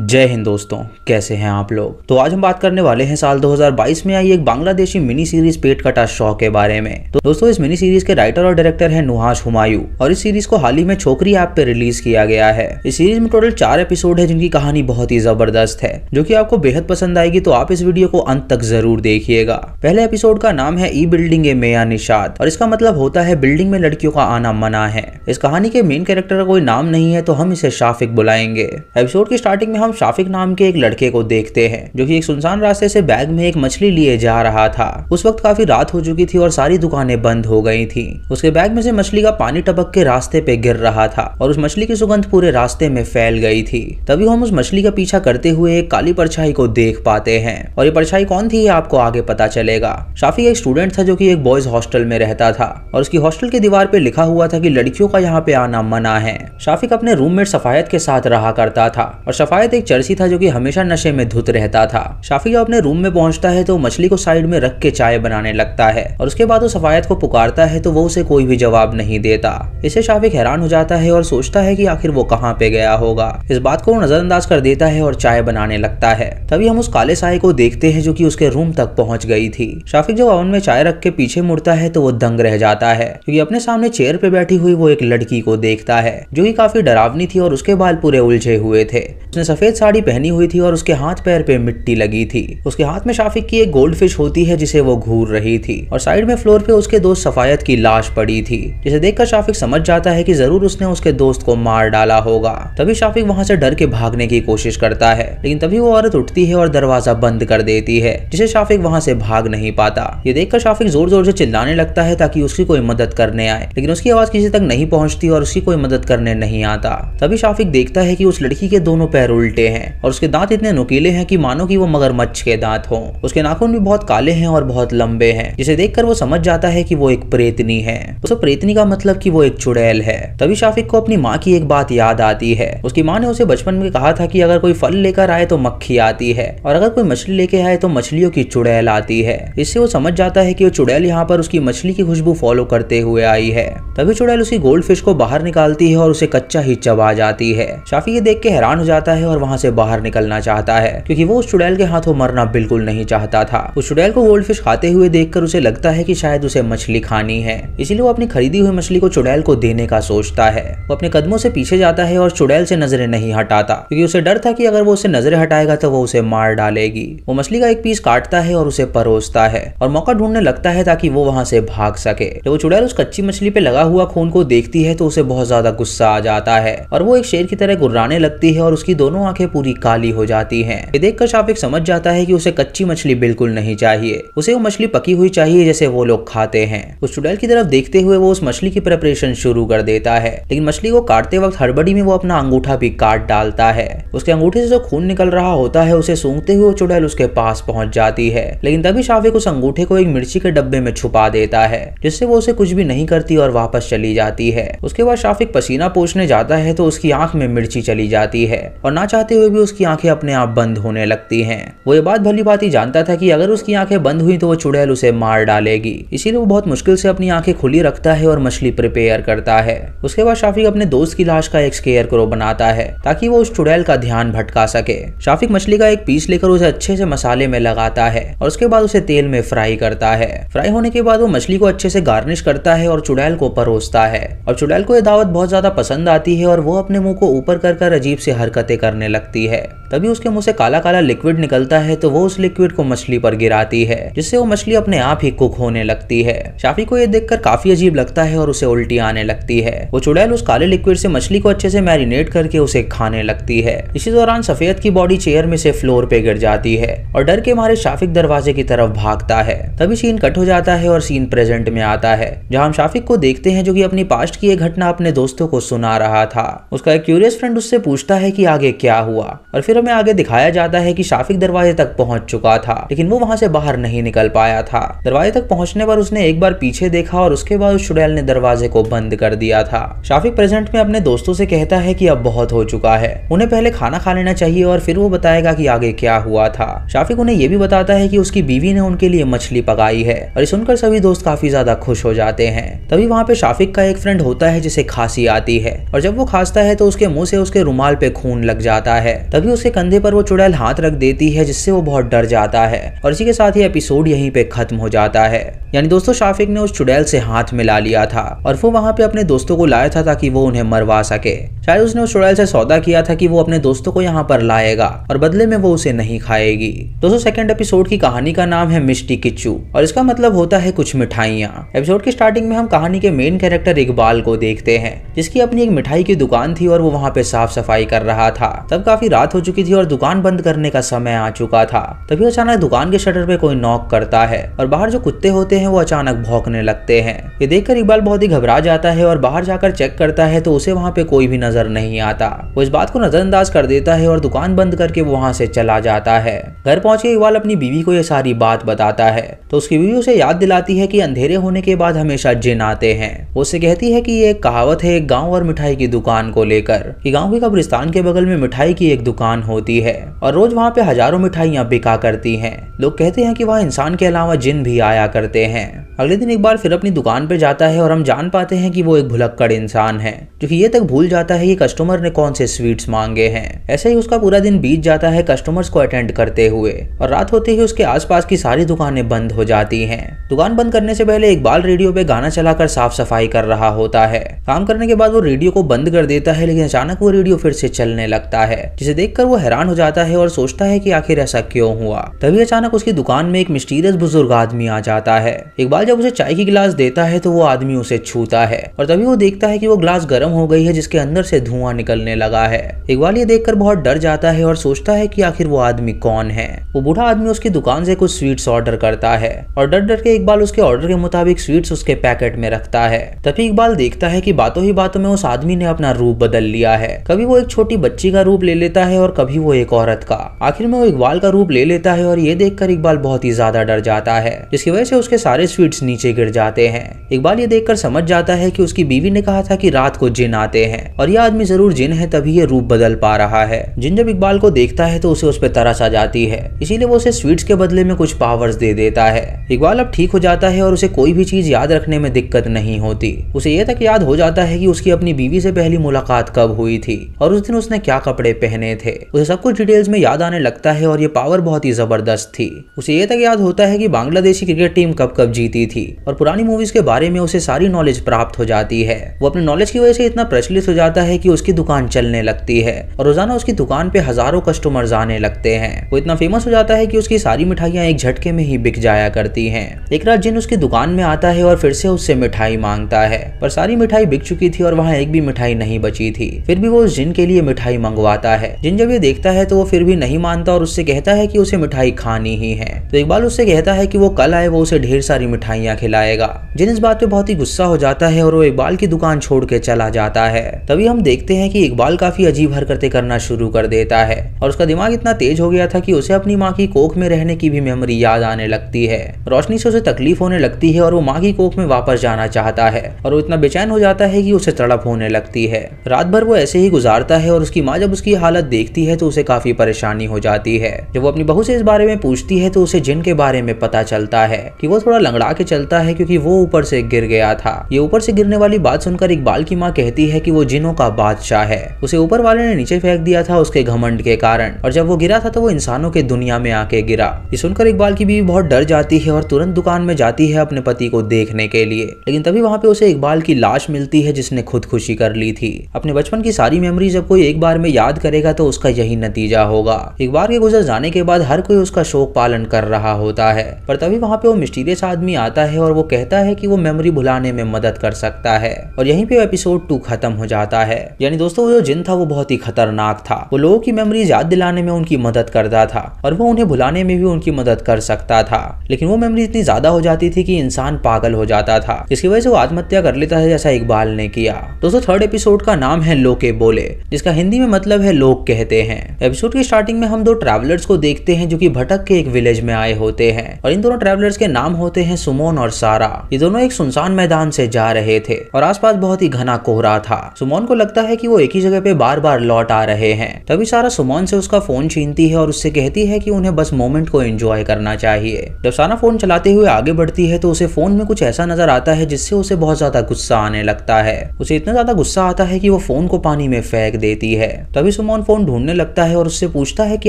जय हिंद दोस्तों, कैसे हैं आप लोग। तो आज हम बात करने वाले हैं साल 2022 में आई एक बांग्लादेशी मिनी सीरीज पेट कटा शो के बारे में। तो दोस्तों, इस मिनी सीरीज के राइटर और डायरेक्टर हैं नुहाश हुमायूं और इस सीरीज को हाल ही में छोकरी ऐप पे रिलीज किया गया है। इस सीरीज में टोटल 4 एपिसोड है जिनकी कहानी बहुत ही जबरदस्त है जो की आपको बेहद पसंद आएगी। तो आप इस वीडियो को अंत तक जरूर देखिएगा। पहले एपिसोड का नाम है ई बिल्डिंग ए मेया निशाद और इसका मतलब होता है बिल्डिंग में लड़कियों का आना मना है। इस कहानी के मेन कैरेक्टर का कोई नाम नहीं है तो हम इसे शाफिक बुलाएंगे। एपिसोड की स्टार्टिंग में हम शाफिक नाम के एक लड़के को देखते हैं जो कि एक सुनसान रास्ते से बैग में एक मछली लिए जा रहा था। उस वक्त काफी रात हो चुकी थी और सारी दुकानें बंद हो गई थी। उसके बैग में से मछली का पानी टपक के रास्ते पे गिर रहा था और उस मछली की सुगंध पूरे रास्ते में फैल गई थी। तभी हम उस मछली का पीछा करते हुए एक काली परछाई को देख पाते हैं और ये परछाई कौन थी ये आपको आगे पता चलेगा। शाफिक एक स्टूडेंट था जो की एक बॉयज हॉस्टल में रहता था और उसकी हॉस्टल की दीवार पे लिखा हुआ था की लड़कियों का यहाँ पे आना मना है। शाफिक अपने रूममेट सफायत के साथ रहा करता था और सफायत एक चर्सी था जो कि हमेशा नशे में धुत रहता था। शाफिक जब अपने रूम में पहुंचता है तो मछली को साइड में रख के चाय बनाने लगता है और उसके बाद वो सफायत को पुकारता है तो वो उसे कोई भी जवाब नहीं देता। इसे शाफिक हैरान हो जाता है और सोचता है कि आखिर वो कहाँ पे गया होगा। इस बात को वो नजरअंदाज कर देता है और चाय बनाने लगता है। तभी हम उस काले साए को देखते हैं जो की उसके रूम तक पहुँच गई थी। शाफिक जब ओवन में चाय रख के पीछे मुड़ता है तो वो दंग रह जाता है क्योंकि अपने सामने चेयर पे बैठी हुई वो एक लड़की को देखता है जो की काफी डरावनी थी और उसके बाल पूरे उलझे हुए थे। उसने सफेद साड़ी पहनी हुई थी और उसके हाथ पैर पे मिट्टी लगी थी। उसके हाथ में शाफिक की एक गोल्डफिश होती है जिसे वो घूर रही थी और साइड में फ्लोर पे उसके दोस्त सफायत की लाश पड़ी थी जिसे देखकर शाफिक समझ जाता है कि जरूर उसने उसके दोस्त को मार डाला होगा। तभी शाफिक वहां से डर के भागने की कोशिश करता है लेकिन तभी वो औरत उठती है और दरवाजा बंद कर देती है जिसे शाफिक वहां से भाग नहीं पाता। ये देखकर शाफिक जोर जोर से चिल्लाने लगता है ताकि उसकी कोई मदद करने आए लेकिन उसकी आवाज किसी तक नहीं पहुँचती और उसकी कोई मदद करने नहीं आता। तभी शाफिक देखता है की उस लड़की के दोनों पैर उल्टे हैं और उसके दांत इतने नुकीले हैं कि मानो कि वो मगरमच्छ के दांत हों। उसके नाखून भी बहुत काले हैं और बहुत लंबे हैं जिसे देखकर वो समझ जाता है कि वो एक प्रेतनी है। उस प्रेतनी का मतलब कि वो एक चुड़ैल है। तभी शाफिक को अपनी माँ की एक बात याद आती है। उसकी माँ ने उसे बचपन में कहा था कि अगर कोई फल लेकर आए तो मक्खी आती है और अगर कोई मछली लेके आए तो मछलियों की चुड़ैल आती है। इससे वो समझ जाता है कि वो चुड़ैल यहाँ पर उसकी मछली की खुशबू फॉलो करते हुए आई है। तभी चुड़ैल उसकी गोल्ड फिश को बाहर निकालती है और उसे कच्चा ही चबा जाती है। शाफिक ये देख के हैरान हो जाता है और वहाँ से बाहर निकलना चाहता है क्योंकि वो उस चुड़ैल के हाथों मरना बिल्कुल नहीं चाहता था। उस चुड़ैल को गोल्डफिश खाते हुए देखकर उसे लगता है कि शायद उसे मछली खानी है, इसीलिए वो अपनी खरीदी हुई मछली को चुड़ैल को देने का सोचता है। वो अपने कदमों से पीछे जाता है और चुड़ैल से नजरें नहीं हटाता क्योंकि उसे डर था कि अगर वो उसे नजरें हटाएगा तो वो उसे मार डालेगी। वो मछली का एक पीस काटता है और उसे परोसता है और मौका ढूंढने लगता है ताकि वो वहाँ से भाग सके। जब वो चुड़ैल उस कच्ची मछली पे लगा हुआ खून को देखती है तो उसे बहुत ज्यादा गुस्सा आ जाता है और वो एक शेर की तरह गुर्राने लगती है और उसकी दोनों आंखें पूरी काली हो जाती हैं। ये देखकर शाफिक समझ जाता है कि उसे कच्ची मछली बिल्कुल नहीं चाहिए, उसे वो मछली पकी हुई चाहिए जैसे वो लोग खाते हैं। उस चुड़ैल की तरफ देखते हुए वो उस मछली की प्रिपरेशन शुरू कर देता है लेकिन मछली को काटते वक्त हड़बड़ी में वो अपना अंगूठा भी काट डालता है। उसके अंगूठे से जो खून निकल रहा होता है उसे सूंघते हुए चुड़ैल उसके पास पहुंच जाती है लेकिन तभी शाफिक उस अंगूठे को एक मिर्ची के डब्बे में छुपा देता है जिससे वो उसे कुछ भी नहीं करती और वापस चली जाती है। उसके बाद शाफिक पसीना पोंछने जाता है तो उसकी आंख में मिर्ची चली जाती है और ना चाहते हुए भी उसकी आंखें अपने आप बंद होने लगती हैं। वो ये बात भली भांति जानता था कि अगर उसकी आंखें बंद हुई तो वो चुड़ैल उसे मार डालेगी, इसीलिए वो बहुत मुश्किल से अपनी आंखें खुली रखता है और मछली प्रिपेयर करता है। उसके बाद शाफिक अपने दोस्त की लाश का एक स्केयरक्रो बनाता है ताकि वो उस चुड़ैल का ध्यान भटका सके। शाफिक मछली का एक पीस लेकर उसे अच्छे से मसाले में लगाता है और उसके बाद उसे तेल में फ्राई करता है। फ्राई होने के बाद वो मछली को अच्छे से गार्निश करता है और चुड़ैल को परोसता है और चुड़ैल को यह दावत बहुत ज्यादा पसंद आती है और वो अपने मुँह को ऊपर कर अजीब से हरकतें करने लगती है। तभी उसके मुंह से काला काला लिक्विड निकलता है तो वो उस लिक्विड को मछली पर गिराती है जिससे वो मछली अपने आप ही कुक होने लगती है। शाफिक को ये देखकर काफी अजीब लगता है और उसे उल्टी आने लगती है। वो चुड़ैल उस काले लिक्विड से मछली को अच्छे से मैरिनेट करके उसे खाने लगती है। इसी दौरान सफेद की बॉडी चेयर में से फ्लोर पे गिर जाती है और डर के मारे शाफिक दरवाजे की तरफ भागता है। तभी सीन कट हो जाता है और सीन प्रेजेंट में आता है जहाँ हम शाफिक को देखते हैं जो की अपनी पास्ट की एक घटना अपने दोस्तों को सुना रहा था। उसका एक क्यूरियस फ्रेंड उससे पूछता है कि आगे क्या हुआ और फिर हमें आगे दिखाया जाता है कि शाफिक दरवाजे तक पहुंच चुका था लेकिन वो वहां से बाहर नहीं निकल पाया था। दरवाजे तक पहुंचने पर उसने एक बार पीछे देखा और उसके बाद उस चुड़ैल ने दरवाजे को बंद कर दिया था। शाफिक प्रेजेंट में अपने दोस्तों से कहता है कि अब बहुत हो चुका है, उन्हें पहले खाना खा लेना चाहिए और फिर वो बताएगा कि आगे क्या हुआ था। शाफिक उन्हें ये भी बताता है कि उसकी बीवी ने उनके लिए मछली पकाई है और ये सुनकर सभी दोस्त काफी ज्यादा खुश हो जाते हैं। तभी वहाँ पे शाफिक का एक फ्रेंड होता है जिसे खांसी आती है और जब वो खांसता है तो उसके मुँह से उसके रुमाल पे खून लग जाता आता है। तभी उसके कंधे पर वो चुड़ैल हाथ रख देती है जिससे वो बहुत डर जाता है और इसी के साथ ही एपिसोड यहीं पे खत्म हो जाता है। यानी दोस्तों शाफिक ने उस चुड़ैल से हाथ मिला लिया था और वो वहाँ पे अपने दोस्तों को लाया था ताकि वो उन्हें मरवा सके। शायद उसने उस चुड़ैल से सौदा किया था कि वो अपने दोस्तों को यहाँ पर लाएगा और बदले में वो उसे नहीं खाएगी। दोस्तों सेकंड एपिसोड की कहानी का नाम है मिष्टी किच्चू और इसका मतलब होता है कुछ मिठाइयाँ। एपिसोड की स्टार्टिंग में हम कहानी के मेन कैरेक्टर इकबाल को देखते हैं जिसकी अपनी एक मिठाई की दुकान थी और वो वहाँ पे साफ सफाई कर रहा था। तब काफी रात हो चुकी थी और दुकान बंद करने का समय आ चुका था। तभी अचानक दुकान के शटर पे कोई नॉक करता है और बाहर जो कुत्ते होते हैं वो अचानक भौंकने लगते हैं। ये देखकर इकबाल बहुत ही घबरा जाता है और बाहर जाकर चेक करता है तो उसे वहाँ पे कोई भी नजर नहीं आता। वो इस बात को नजरअंदाज कर देता है और दुकान बंद करके वो वहाँ से चला जाता है। घर पहुँच के इकबाल अपनी बीवी को ये सारी बात बताता है तो उसकी बीवी उसे याद दिलाती है कि अंधेरे होने के बाद हमेशा जिन आते हैं। वो उससे कहती है कि ये एक कहावत है एक गाँव और मिठाई की दुकान को लेकर कि गाँव के कब्रिस्तान के बगल में मिठाई की एक दुकान होती है और रोज वहाँ पे हजारों मिठाइयाँ बिका करती हैं। लोग कहते हैं कि वहाँ इंसान के अलावा जिन भी आया करते हैं। अगले दिन इकबाल फिर अपनी दुकान पे जाता है और हम जान पाते हैं कि वो एक भुलक्कड़ इंसान है जो कि ये तक भूल जाता है कि कस्टमर ने कौन से स्वीट्स मांगे हैं। ऐसे ही उसका पूरा दिन बीत जाता है कस्टमर्स को अटेंड करते हुए और रात होते ही उसके आसपास की सारी दुकानें बंद हो जाती हैं। दुकान बंद करने से पहले इकबाल रेडियो पे गाना चलाकर साफ सफाई कर रहा होता है। काम करने के बाद वो रेडियो को बंद कर देता है लेकिन अचानक वो रेडियो फिर से चलने लगता है जिसे देखकर वो हैरान हो जाता है और सोचता है कि आखिर ऐसा क्यों हुआ। तभी अचानक उसकी दुकान में एक मिस्टीरियस बुजुर्ग आदमी आ जाता है। इकबाल जब उसे चाय की गिलास देता है तो वो आदमी उसे छूता है और तभी वो देखता है कि वो गिलास गर्म हो गई है जिसके अंदर से धुआं निकलने लगा है। इकबाल ये देखकर बहुत डर जाता है और सोचता है कि आखिर वो आदमी कौन है। वो बूढ़ा आदमी उसकी दुकान से कुछ स्वीट्स ऑर्डर करता है और डर डर के इकबाल उसके ऑर्डर के मुताबिक स्वीट्स उसके पैकेट में रखता है। तभी इकबाल देखता है कि बातों ही बातों में उस आदमी ने अपना रूप बदल लिया है। कभी वो एक छोटी बच्ची का रूप ले लेता है और कभी वो एक औरत का। आखिर में वो इकबाल का रूप ले लेता है और ये देखकर इकबाल बहुत ही ज्यादा डर जाता है जिसकी वजह से उसके सारे स्वीट्स नीचे गिर जाते हैं। इकबाल ये देखकर समझ जाता है कि उसकी बीवी ने कहा था कि रात को जिन आते हैं और यह आदमी जरूर जिन है तभी ये रूप बदल पा रहा है। जिन जब इकबाल को देखता है तो उसे उस पर तरस आ जाती है इसीलिए वो उसे स्वीट्स के बदले में कुछ पावर्स दे देता है। इकबाल अब ठीक हो जाता है और उसे कोई भी चीज याद रखने में दिक्कत नहीं होती। उसे ये तक याद हो जाता है कि उसकी अपनी बीवी से पहली मुलाकात कब हुई थी और उस दिन उसने क्या कपड़े पहने थे। उसे सब कुछ डिटेल्स में याद आने लगता है और ये पावर बहुत ही जबरदस्त थी। उसे ये तक याद होता है कि बांग्लादेशी क्रिकेट टीम कब कब जीती थी और पुरानी मूवीज के बारे में उसे सारी नॉलेज प्राप्त हो जाती है। वो अपने नॉलेज की वजह से इतना प्रचलित हो जाता है कि उसकी दुकान चलने लगती है और रोजाना उसकी दुकान पे हजारों कस्टमर्स आने लगते हैं। वो इतना फेमस हो जाता है कि उसकी सारी मिठाइयाँ एक झटके में ही बिक जाया करती हैं। एक रात जिन उसकी दुकान में आता है और फिर से उससे मिठाई मांगता है पर सारी मिठाई बिक चुकी थी और वहाँ एक भी मिठाई नहीं बची थी। फिर भी वो उस जिन के लिए मिठाई मंगवाता है। जिन जब ये देखता है तो वो फिर भी नहीं मानता और उससे कहता है कि उसे मिठाई खानी ही है। तो इकबाल उससे कहता है कि वो कल आए वो उसे ढेर सारी मिठाइयाँ खिलाएगा। जिन इस बात पे बहुत ही गुस्सा हो जाता है और वो इकबाल की दुकान छोड़ के चला जाता है। तभी हम देखते हैं कि इकबाल काफी अजीब हरकतें करना शुरू कर देता है और उसका दिमाग इतना तेज हो गया था कि उसे अपनी माँ की कोख में रहने की भी मेमोरी याद आने लगती है। रोशनी से उसे तकलीफ होने लगती है और वो माँ की कोख में वापस जाना चाहता है और वो इतना बेचैन हो जाता है कि उसे तड़प होने लगती है। रात भर वो ऐसे ही गुजारता है और उसकी माँ जब उसकी हालत देखती है तो उसे काफी परेशानी हो जाती है। जब वो अपनी बहू से इस बारे में पूछती है तो उसे जिन के बारे में पता चलता है कि वो थोड़ा लंगड़ा के चलता है क्योंकि वो ऊपर से गिर गया था। ये ऊपर से गिरने वाली बात सुनकर इकबाल की माँ कहती है कि वो जिनों का बादशाह है। उसे ऊपर वाले ने नीचे फेंक दिया था उसके घमंड के कारण और जब वो गिरा था तो वो इंसानों के दुनिया में आके गिरा। ये सुनकर इकबाल की बीवी बहुत डर जाती है और तुरंत दुकान में जाती है अपने पति को देखने के लिए। लेकिन तभी वहाँ पे उसे इकबाल की लाश मिलती है जिसने खुदकुशी कर ली थी। अपने बचपन की सारी मेमोरी जब कोई एक बार में याद करेगा तो उसका यही नतीजा होगा। इकबाल के गुजर जाने के बाद हर कोई उसका शोक पालन कर रहा होता है पर तभी वहाँ पे वो मिस्टीरियस आदमी आता है और वो कहता है कि वो मेमोरी भुलाने में मदद कर सकता है और यहीं पे एपिसोड 2 खत्म हो जाता है। यानी दोस्तों जो जिन था वो बहुत ही खतरनाक था। वो लोगों की मेमोरीज याद दिलाने में उनकी मदद करता था और वो उन्हें भुलाने में भी उनकी मदद कर सकता था लेकिन वो मेमोरी इतनी ज्यादा हो जाती थी कि इंसान पागल हो जाता था जिसकी वजह से वो आत्महत्या कर लेता है जैसा इकबाल ने किया। दोस्तों थर्ड एपिसोड का नाम है लोके बोले जिसका हिंदी में मतलब है लोग कहते हैं। एपिसोड की स्टार्टिंग में हम दो ट्रैवलर्स को देखते हैं जो कि भटक के एक विलेज में आए होते हैं और इन दोनों ट्रैवलर्स के नाम होते हैं सुमोन और सारा। ये दोनों एक सुनसान मैदान से जा रहे थे और आसपास बहुत ही घना कोहरा था। सुमोन को लगता है कि वो एक ही जगह पे बार बार लौट आ रहे हैं। तभी सारा सुमोन से उसका फोन छीनती है और उससे कहती है कि उन्हें बस मोमेंट को एंजॉय करना चाहिए। जब सारा फोन चलाते हुए आगे बढ़ती है तो उसे फोन में कुछ ऐसा नजर आता है जिससे उसे बहुत ज्यादा गुस्सा आने लगता है। उसे इतना ज्यादा गुस्सा आता है कि वो फोन को पानी में फेंक देती है। तभी बेसुमान फोन ढूंढने लगता है और उससे पूछता है कि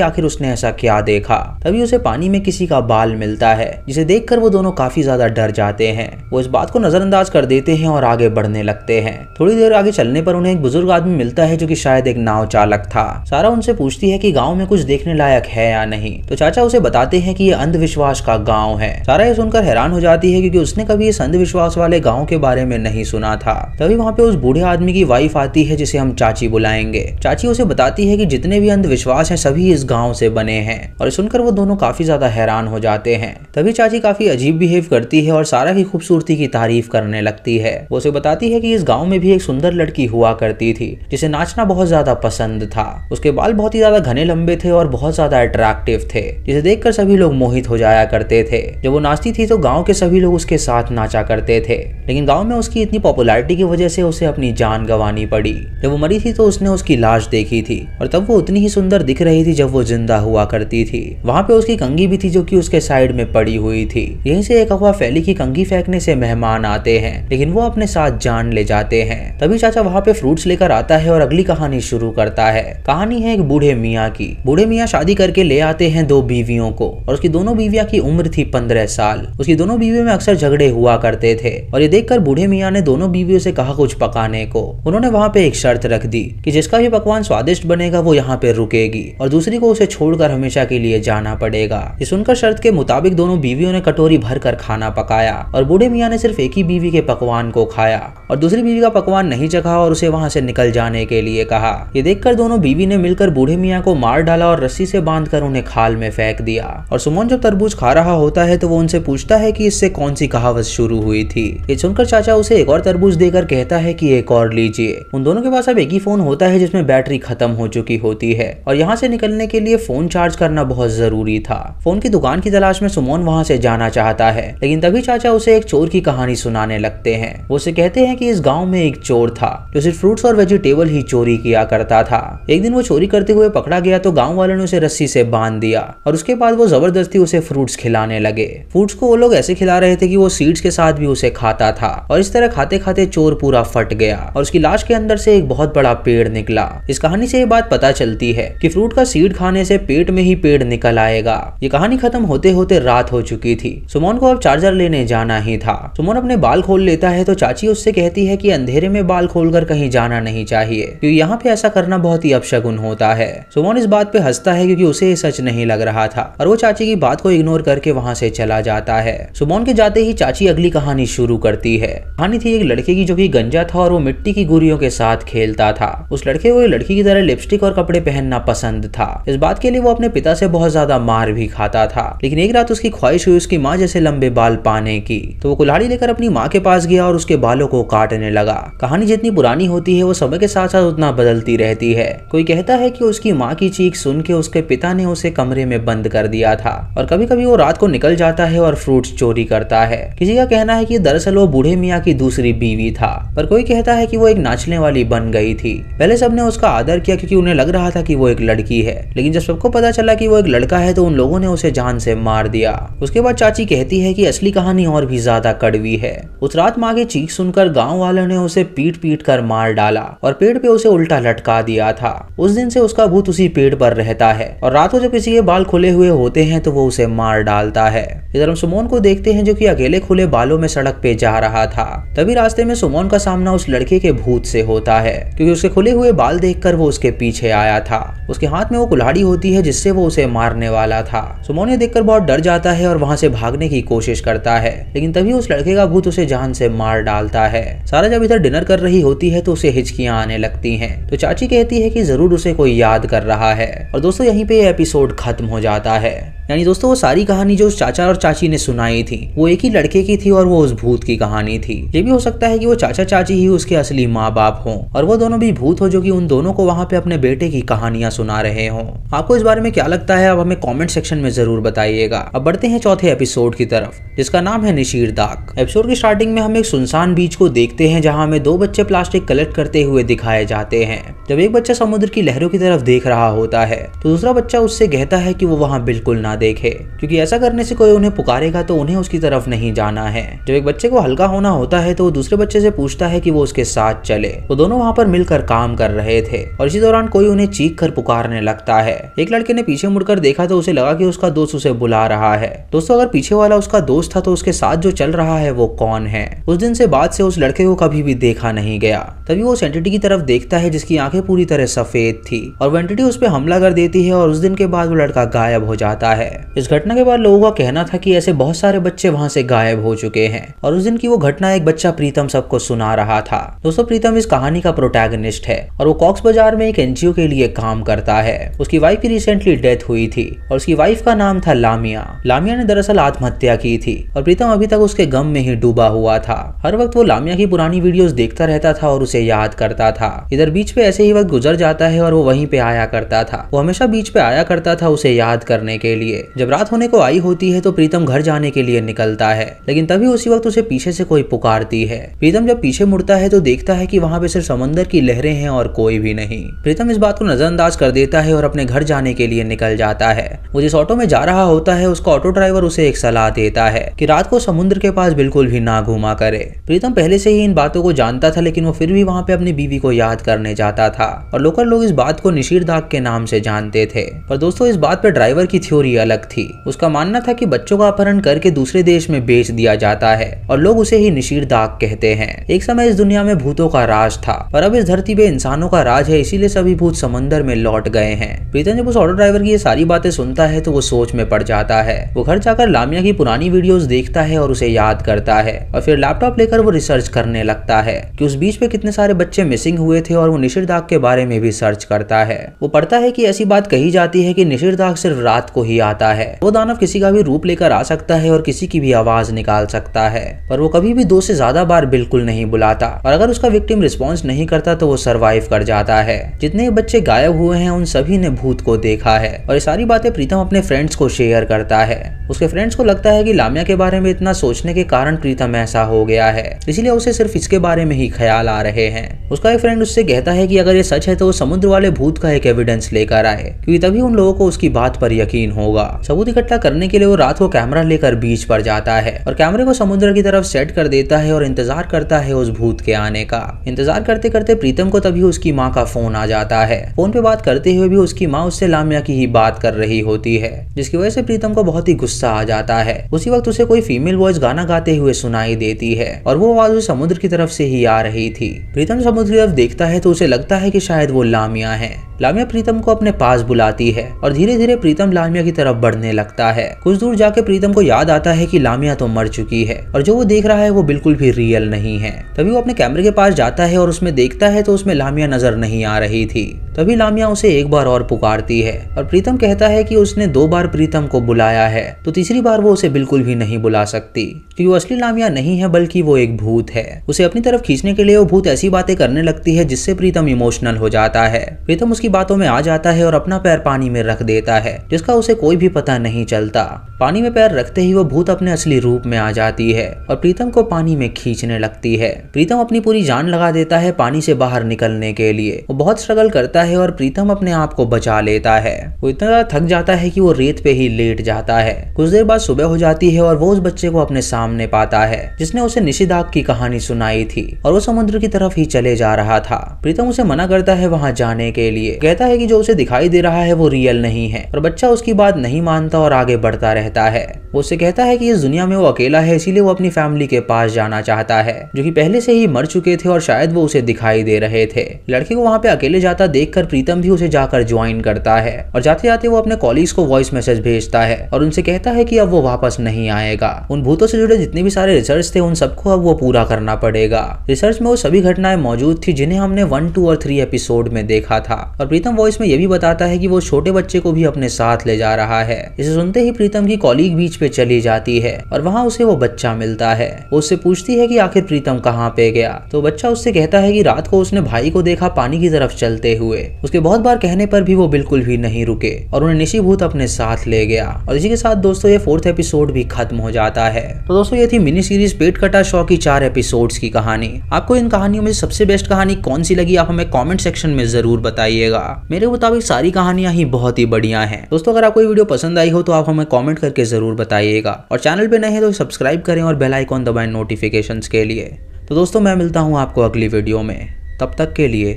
आखिर उसने ऐसा क्या देखा। तभी उसे पानी में किसी का बाल मिलता है जिसे देखकर वो दोनों काफी ज्यादा डर जाते हैं। वो इस बात को नजरअंदाज कर देते हैं और आगे बढ़ने लगते हैं। थोड़ी देर आगे चलने पर उन्हें एक बुजुर्ग आदमी मिलता है जो कि शायद एक नाव चालक था। सारा उनसे पूछती है कि गांव में कुछ देखने लायक है या नहीं, तो चाचा उसे बताते हैं कि ये अंधविश्वास का गांव है। सारा ये सुनकर हैरान हो जाती है क्योंकि उसने कभी इस अंधविश्वास वाले गांव के बारे में नहीं सुना था। तभी वहाँ पे उस बूढ़े आदमी की वाइफ आती है जिसे हम चाची बुलाएंगे। चाची उसे बताती है कि जितने भी अंधविश्वास हैं सभी इस गाँव से बने हैं और सुनकर वो दोनों काफी ज्यादा हैरान हो जाते हैं। तभी चाची काफी अजीब बिहेव करती है और सारा की खूबसूरती की तारीफ करने लगती है। वो उसे बताती है कि इस गाँव में भी एक सुंदर लड़की हुआ करती थी जिसे नाचना बहुत ज्यादा पसंद था। उसके बाल बहुत ही ज्यादा घने लंबे थे और बहुत ज्यादा अट्रैक्टिव थे जिसे देखकर सभी लोग मोहित हो जाया करते थे। जब वो नाचती थी तो गांव के सभी लोग उसके साथ नाचा करते थे, लेकिन गांव में उसकी इतनी पॉपुलैरिटी की वजह से उसे अपनी जान गंवानी पड़ी। जब वो मरी थी तो उसने उसकी लाश देखी थी और तब वो उतनी ही सुंदर दिख रही थी जब वो जिंदा हुआ करती थी। वहाँ पे उसकी कंघी भी थी जो कि उसके साइड में पड़ी हुई थी। यहीं से एक अफवाह फैली कि कंघी फेंकने से मेहमान आते हैं, लेकिन वो अपने साथ जान ले जाते हैं। तभी चाचा वहाँ पे फ्रूट्स लेकर आता है और अगली कहानी शुरू करता है। कहानी है एक बूढ़े मियाँ की। बूढ़े मियाँ शादी करके ले आते हैं दो बीवियों को और उसकी दोनों बीवियाँ की उम्र थी 15 साल। उसकी दोनों बीवियों में अक्सर झगड़े हुआ करते थे और ये देखकर बूढ़े मियाँ ने दोनों बीवियों से कहा कुछ पकाने को। उन्होंने वहाँ पे एक शर्त रख दी कि जिसका भी पकवान स्वादिष्ट बनेगा वो यहाँ पे रुकेगी और दूसरी को उसे छोड़कर हमेशा के लिए जाना पड़ेगा। ये सुनकर शर्त के मुताबिक दोनों बीवियों ने कटोरी भर कर खाना पकाया और बूढ़े मियाँ ने सिर्फ एक ही बीवी के पकवान को खाया और दूसरी बीवी का पकवान नहीं चखा और उसे वहाँ से निकल जाने के लिए कहा। ये देखकर दोनों बीवी ने मिलकर बूढ़े मियाँ को मार डाला और रस्सी से बांधकर उन्हें खाल में फेंक दिया। और सुमन जब तरबूज खा रहा होता है तो वो उनसे पूछता है कि इससे कौन सी कहावत शुरू हुई थी। ये सुनकर चाचा उसे एक और तरबूज देकर कहता है कि एक और लीजिए। उन दोनों के पास अब एक ही फोन होता है जिसमें बैटरी खत्म हो चुकी होती है और यहाँ से निकलने के लिए फोन चार्ज करना बहुत जरूरी था। फोन की दुकान की तलाश में सुमन वहाँ से जाना चाहता है, लेकिन तभी चाचा उसे एक चोर की कहानी सुनाने लगते हैं। वो उसे कहते हैं कि इस गाँव में एक चोर था जो सिर्फ फ्रूट्स और वेजिटेबल ही चोरी किया करता था। एक दिन वो चोरी करते हुए पकड़ा गया तो गांव वालों ने उसे रस्सी से बांध दिया और उसके बाद वो जबरदस्ती उसे फ्रूट्स खिलाने लगे। फ्रूट्स को वो लोग ऐसे खिला रहे थे कि वो सीड्स के साथ भी उसे खाता था और इस तरह खाते खाते चोर पूरा फट गया और उसकी लाश के अंदर से एक बहुत बड़ा पेड़ निकला। इस कहानी से ये बात पता चलती है कि फ्रूट का सीड खाने से पेट में ही पेड़ निकल आएगा। ये कहानी खत्म होते होते रात हो चुकी थी। सुमन को अब चार्जर लेने जाना ही था। सुमन अपने बाल खोल लेता है तो चाची उससे कहती है कि अंधेरे में बाल खोलकर कहीं जाना नहीं चाहिए क्योंकि यहाँ पे ऐसा करना बहुत ही अपशगुन होता है। सुमन इस बात पे हंसता है क्योंकि उसे सच नहीं लग रहा था और वो चाची की बात को इग्नोर करके वहाँ से चला जाता है। सुमन के जाते ही चाची अगली कहानी शुरू करती है। कहानी थी एक लड़के की जो कि गंजा था और वो मिट्टी की गुरियों के साथ खेलता था। उस लड़के को लड़की की तरह लिपस्टिक और कपड़े पहनना पसंद था। इस बात के लिए वो अपने पिता से बहुत ज्यादा मार भी खाता था, लेकिन एक रात उसकी ख्वाहिश हुई उसकी माँ जैसे लंबे बाल पाने की, तो वो कुल्हाड़ी लेकर अपनी माँ के पास गया और उसके बालों को काटने लगा। कहानी जितनी पुरानी होती है वो समय के साथ साथ उतना बदलती रहती है। कोई कहता है कि उसकी माँ की चीख सुन के उसके पिता ने उसे कमरे में बंद कर दिया था और कभी कभी वो रात को निकल जाता है और फ्रूट्स चोरी करता है। किसी का कहना है कि दरअसल वो बूढ़े मियाँ की दूसरी बीवी था, पर कोई कहता है कि वो एक नाचने वाली बन गई थी। पहले सबने उसका आदर किया क्योंकि उन्हें लग रहा था कि वो एक लड़की है, लेकिन जब सबको पता चला कि वो एक लड़का है तो उन लोगों ने उसे जान से मार दिया। उसके बाद चाची कहती है कि असली कहानी और भी ज्यादा कड़वी है। उस रात माँ की चीख सुनकर गाँव वालों ने उसे पीट पीट कर मार डाला और पेड़ पे उसे उल्टा लटका दिया था। उस दिन से उसका भूत उसी पेड़ पर रहता है और रात को जब किसी के बाल खुले हुए होते हैं तो वो उसे मार डालता है। इधर हम सुमन को देखते हैं जो कि अकेले खुले बालों में सड़क पे जा रहा था। तभी रास्ते में सुमन का सामना उस लड़के के भूत से होता है क्योंकि उसके खुले हुए बाल देखकर वो उसके पीछे आया था। उसके हाथ में वो कुल्हाड़ी होती है जिससे वो उसे मारने वाला था। सुमन ये देखकर बहुत डर जाता है और वहाँ से भागने की कोशिश करता है, लेकिन तभी उस लड़के का भूत उसे जान से मार डालता है। सारा जब इधर डिनर कर रही होती है तो उसे हिचकियाँ आने लगती है, तो चाची कहती है कि जरूर उसे कोई याद कर रहा है। और दोस्तों यहीं पे ये एपिसोड खत्म हो जाता है। यानी दोस्तों वो सारी कहानी जो उस चाचा और चाची ने सुनाई थी वो एक ही लड़के की थी और वो उस भूत की कहानी थी। ये भी हो सकता है कि वो चाचा चाची ही उसके असली माँ बाप हों और वो दोनों भी भूत हो जो कि उन दोनों को वहाँ पे अपने बेटे की कहानियां सुना रहे हों। आपको इस बारे में क्या लगता है आप हमें कॉमेंट सेक्शन में जरूर बताइएगा। अब बढ़ते हैं चौथे एपिसोड की तरफ जिसका नाम है निशीर दाग। एपिसोड की स्टार्टिंग में हम एक सुनसान बीच को देखते हैं जहाँ हमें 2 बच्चे प्लास्टिक कलेक्ट करते हुए दिखाए जाते हैं। जब एक बच्चा समुद्र की लहरों की तरफ देख रहा होता है तो दूसरा बच्चा उससे कहता है कि वो वहाँ बिल्कुल ना देखे, क्योंकि ऐसा करने से कोई उन्हें पुकारेगा तो उन्हें उसकी तरफ नहीं जाना है। जब एक बच्चे को हल्का होना होता है तो वो दूसरे बच्चे से पूछता है कि वो उसके साथ चले। वो दोनों वहाँ पर मिलकर काम कर रहे थे और इसी दौरान कोई उन्हें चीख कर पुकारने लगता है। एक लड़के ने पीछे मुड़कर देखा तो उसे लगा कि उसका दोस्त उसे बुला रहा है। दोस्तों, अगर पीछे वाला उसका दोस्त था तो उसके साथ जो चल रहा है वो कौन है? उस दिन से बाद से उस लड़के को कभी भी देखा नहीं गया। तभी वो उस एंटिटी की तरफ देखता है जिसकी आंखें पूरी तरह सफेद थी और वो एंटिटी उस पर हमला कर देती है और उस दिन के बाद वो लड़का गायब हो जाता है। इस घटना के बाद लोगों का कहना था कि ऐसे बहुत सारे बच्चे वहाँ से गायब हो चुके हैं और उस दिन की वो घटना एक बच्चा प्रीतम सबको सुना रहा था। दोस्तों, प्रीतम इस कहानी का प्रोटैगनिस्ट है और वो कॉक्स बाजार में एक एनजीओ के लिए काम करता है। उसकी वाइफ की रिसेंटली डेथ हुई थी और उसकी वाइफ का नाम था लामिया। लामिया ने दरअसल आत्महत्या की थी और प्रीतम अभी तक उसके गम में ही डूबा हुआ था। हर वक्त वो लामिया की पुरानी वीडियोस देखता रहता था और उसे याद करता था। इधर बीच पे ऐसे ही वक्त गुजर जाता है और वो वहीं पे आया करता था। वो हमेशा बीच पे आया करता था उसे याद करने के लिए। जब रात होने को आई होती है तो प्रीतम घर जाने के लिए निकलता है, लेकिन तभी उसी वक्त उसे पीछे से कोई पुकारती है। प्रीतम जब पीछे मुड़ता है तो देखता है कि वहाँ पे सिर्फ समंदर की लहरें हैं और कोई भी नहीं। प्रीतम इस बात को नजरअंदाज कर देता है और अपने घर जाने के लिए निकल जाता है। वो जिस ऑटो में जा रहा होता है उसका ऑटो ड्राइवर उसे एक सलाह देता है कि रात को समुद्र के पास बिल्कुल भी ना घूमा करे। प्रीतम पहले से ही इन बातों को जानता था, लेकिन वो फिर भी वहाँ पे अपनी बीवी को याद करने जाता था और लोकल लोग इस बात को निशीरदाग के नाम से जानते थे। पर दोस्तों, इस बात पे ड्राइवर की थ्योरी अलग थी। उसका मानना था कि बच्चों का अपहरण करके दूसरे देश में बेच दिया जाता है और लोग उसे ही निशीरदाग कहते हैं। एक समय इस दुनिया में भूतों का राज था पर अब इस धरती पे इंसानों का राज है, इसीलिए सभी भूत समंदर में लौट गए हैं। प्रीतम जब उस ऑटो ड्राइवर की ये सारी बातें सुनता है तो वो सोच में पड़ जाता है। वो घर जाकर लामिया की पुरानी वीडियोस देखता है और उसे याद करता है और फिर लैपटॉप लेकर वो रिसर्च करने लगता है कि उस बीच पे कितने सारे बच्चे मिसिंग हुए थे और वो निशीरदाग के बारे में भी सर्च करता है। वो पढ़ता है कि ऐसी बात कही जाती है कि निशीरदाग सिर्फ रात को ही आता है। वो दानव किसी का भी रूप लेकर आ सकता है और किसी की भी आवाज निकाल सकता है, पर वो कभी भी 2 से ज्यादा बार बिल्कुल नहीं बुलाता और अगर उसका विक्टिम रिस्पॉन्स नहीं करता तो वो सर्वाइव कर जाता है। जितने बच्चे गायब हुए हैं उन सभी ने भूत को देखा है और ये सारी बातें प्रीतम अपने फ्रेंड्स को शेयर करता है। उसके फ्रेंड्स को लगता है कि लामिया के बारे में इतना सोचने के कारण प्रीतम ऐसा हो गया है, इसलिए उसे सिर्फ इसके बारे में ही ख्याल आ रहे हैं। उसका एक फ्रेंड उससे कहता है कि अगर ये सच है तो वो समुद्र वाले भूत का एक एविडेंस लेकर आए, क्योंकि तभी उन लोगों को उसकी बात पर यकीन होगा। सबूत इकट्ठा करने के लिए वो रात को कैमरा लेकर बीच पर जाता है और कैमरे को समुद्र की तरफ सेट कर देता है और इंतजार करता है उस भूत के आने का। इंतजार करते करते प्रीतम को तभी उसकी माँ का फोन आ जाता है। फोन पे बात करते हुए भी उसकी माँ उससे लामिया की ही बात कर रही होती है, जिसकी वजह से प्रीतम को बहुत ही गुस्सा आ जाता है। उसी वक्त उसे कोई फीमेल वॉइस गाना गाते हुए सुनाई देती है और वो आवाज उस समुद्र की तरफ से ही आ रही थी। प्रीतम समुद्र की तरफ देखता है तो उसे लगता है कि शायद वो लामिया है। लामिया प्रीतम को अपने पास बुलाती है और धीरे धीरे प्रीतम लामिया की तरफ बढ़ने लगता है। कुछ दूर जाके प्रीतम को याद आता है कि लामिया तो मर चुकी है और जो वो देख रहा है वो बिल्कुल भी रियल नहीं है। तभी वो अपने कैमरे के पास जाता है और उसमें देखता है तो उसमें लामिया नजर नहीं आ रही थी। तभी लामिया उसे एक बार और पुकारती है और प्रीतम कहता है कि उसने 2 बार प्रीतम को बुलाया है, तो तीसरी बार वो उसे बिल्कुल भी नहीं बुला सकती, क्योंकि वो असली लामिया नहीं है बल्कि वो एक भूत है। उसे अपनी तरफ खींचने के लिए वो भूत ऐसी बातें करने लगती है जिससे प्रीतम इमोशनल हो जाता है। प्रीतम उसकी बातों में आ जाता है और अपना पैर पानी में रख देता है, जिसका उसे कोई भी पता नहीं चलता। पानी में पैर रखते ही वो भूत अपने असली रूप में आ जाती है और प्रीतम को पानी में खींचने लगती है। प्रीतम अपनी पूरी जान लगा देता है पानी से बाहर निकलने के लिए। वो बहुत स्ट्रगल करता है और प्रीतम अपने आप को बचा लेता है। वो इतना ज्यादा थक जाता है कि वो रेत पे ही लेट जाता है। कुछ देर बाद सुबह हो जाती है और वो उस बच्चे को अपने सामने पाता है जिसने उसे निशीरदाग की कहानी सुनाई थी और वो समुद्र की तरफ ही चले जा रहा था। प्रीतम उसे मना करता है वहाँ जाने के लिए, कहता है कि जो उसे दिखाई दे रहा है वो रियल नहीं है और बच्चा उसकी बात नहीं मानता और आगे बढ़ता रहता है। वो उसे कहता है कि इस दुनिया में वो अकेला है, इसीलिए वो अपनी फैमिली के पास जाना चाहता है जो कि पहले से ही मर चुके थे और शायद वो उसे दिखाई दे रहे थे। लड़के को वहाँ पे अकेले जाता देखकर प्रीतम भी उसे जाकर ज्वाइन करता है और जाते जाते वो अपने कॉलीग्स को वॉइस मैसेज भेजता है और उनसे कहता है कि अब वो वापस नहीं आएगा। उन भूतों से जुड़े जितने भी सारे रिसर्च थे उन सबको अब वो पूरा करना पड़ेगा। रिसर्च में वो सभी घटनाएं मौजूद थी जिन्हें हमने 1, 2 और 3 एपिसोड में देखा था और प्रीतम वॉइस में यह भी बताता है कि वो छोटे बच्चे को भी अपने साथ ले जा रहा है। इसे सुनते ही प्रीतम की कॉलीग बीच पे चली जाती है और वहाँ उसे वो बच्चा मिलता है। वो उससे पूछती है कि आखिर प्रीतम कहाँ पे गया, तो बच्चा उससे कहता है कि रात को उसने भाई को देखा पानी की तरफ चलते हुए। उसके बहुत बार कहने पर भी वो बिल्कुल भी नहीं रुके और उन्हें निशी भूत अपने साथ ले गया। और इसी के साथ दोस्तों ये 4th एपिसोड भी खत्म हो जाता है। तो दोस्तों ये थी मिनी सीरीज पेट कटा शो की 4 एपिसोड्स की कहानी। आपको इन कहानियों में सबसे बेस्ट कहानी कौन सी लगी आप हमें कॉमेंट सेक्शन में जरूर बताइएगा। मेरे मुताबिक सारी कहानियां ही बहुत ही बढ़िया है। दोस्तों, अगर आपको वीडियो पसंद आई हो तो आप हमें कॉमेंट करके जरूर बताइएगा और चैनल पे नए हैं तो सब्सक्राइब करें और बेल आइकॉन दबाएं नोटिफिकेशंस के लिए। तो दोस्तों मैं मिलता हूँ आपको अगली वीडियो में, तब तक के लिए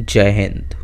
जय हिंद।